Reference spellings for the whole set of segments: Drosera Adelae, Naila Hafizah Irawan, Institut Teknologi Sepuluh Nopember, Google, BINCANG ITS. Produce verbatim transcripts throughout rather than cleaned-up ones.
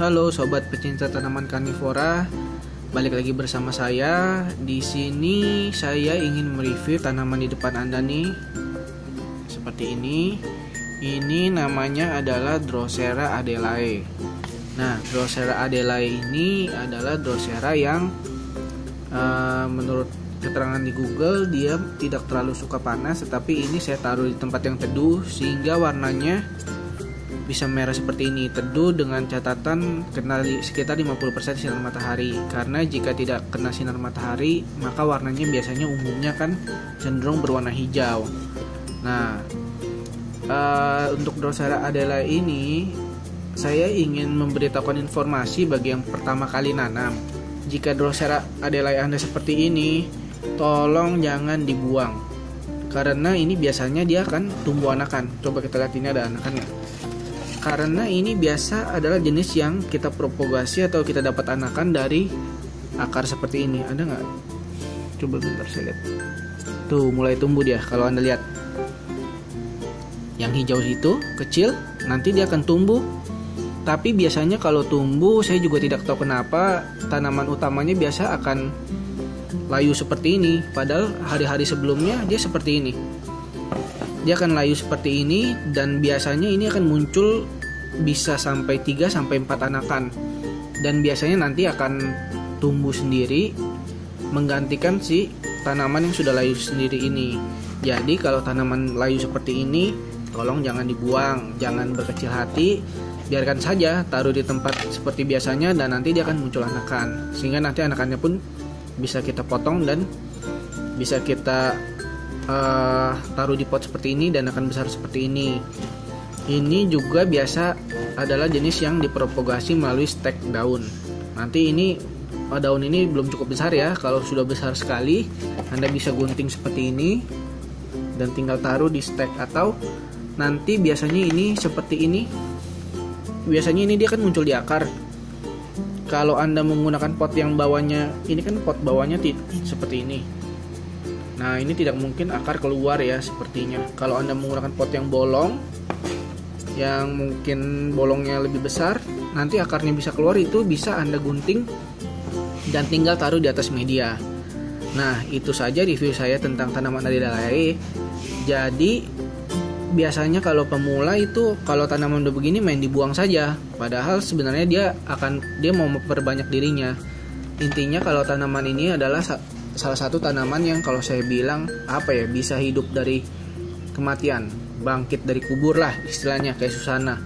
Halo sobat pecinta tanaman karnivora, balik lagi bersama saya. Di sini saya ingin mereview tanaman di depan Anda nih. Seperti ini. Ini namanya adalah Drosera Adelae. Nah, Drosera Adelae ini adalah Drosera yang uh, menurut keterangan di Google dia tidak terlalu suka panas, tetapi ini saya taruh di tempat yang teduh sehingga warnanya bisa merah seperti ini, teduh dengan catatan kena sekitar lima puluh persen sinar matahari. Karena jika tidak kena sinar matahari, maka warnanya biasanya umumnya kan cenderung berwarna hijau. Nah, uh, untuk Drosera Adelae ini, saya ingin memberitahukan informasi bagi yang pertama kali nanam. Jika Drosera Adelae Anda seperti ini, tolong jangan dibuang. Karena ini biasanya dia akan tumbuh anakan. Coba kita lihat, ini ada anakannya. Karena ini biasa adalah jenis yang kita propagasi atau kita dapat anakan dari akar seperti ini. Ada nggak? Coba bentar saya lihat. Tuh, mulai tumbuh dia. Kalau Anda lihat yang hijau itu kecil, nanti dia akan tumbuh. Tapi biasanya kalau tumbuh, saya juga tidak tahu kenapa tanaman utamanya biasa akan layu seperti ini. Padahal hari-hari sebelumnya dia seperti ini. Dia akan layu seperti ini dan biasanya ini akan muncul bisa sampai tiga sampai empat anakan. Dan biasanya nanti akan tumbuh sendiri menggantikan si tanaman yang sudah layu sendiri ini. Jadi kalau tanaman layu seperti ini tolong jangan dibuang, jangan berkecil hati, biarkan saja, taruh di tempat seperti biasanya dan nanti dia akan muncul anakan. Sehingga nanti anakannya pun bisa kita potong dan bisa kita Uh, taruh di pot seperti ini dan akan besar seperti ini. Ini juga biasa adalah jenis yang dipropagasi melalui stek daun. Nanti ini uh, daun ini belum cukup besar ya. Kalau sudah besar sekali, Anda bisa gunting seperti ini dan tinggal taruh di stek, atau nanti biasanya ini seperti ini. Biasanya ini dia akan muncul di akar. Kalau Anda menggunakan pot yang bawahnya, ini kan pot bawahnya seperti ini. Nah, ini tidak mungkin akar keluar ya sepertinya. Kalau Anda menggunakan pot yang bolong, yang mungkin bolongnya lebih besar, nanti akarnya bisa keluar, itu bisa Anda gunting dan tinggal taruh di atas media. Nah, itu saja review saya tentang tanaman Adelae. Jadi, biasanya kalau pemula itu kalau tanaman udah begini main dibuang saja. Padahal sebenarnya dia akan dia mau memperbanyak dirinya. Intinya kalau tanaman ini adalah salah satu tanaman yang kalau saya bilang apa ya, bisa hidup dari kematian, bangkit dari kubur lah istilahnya, kayak Susana.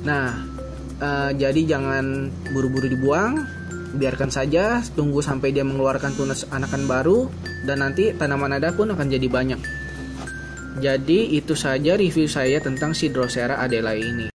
Nah, eh, jadi jangan buru-buru dibuang, biarkan saja, tunggu sampai dia mengeluarkan tunas anakan baru dan nanti tanaman Anda pun akan jadi banyak. Jadi itu saja review saya tentang si Drosera Adelae ini.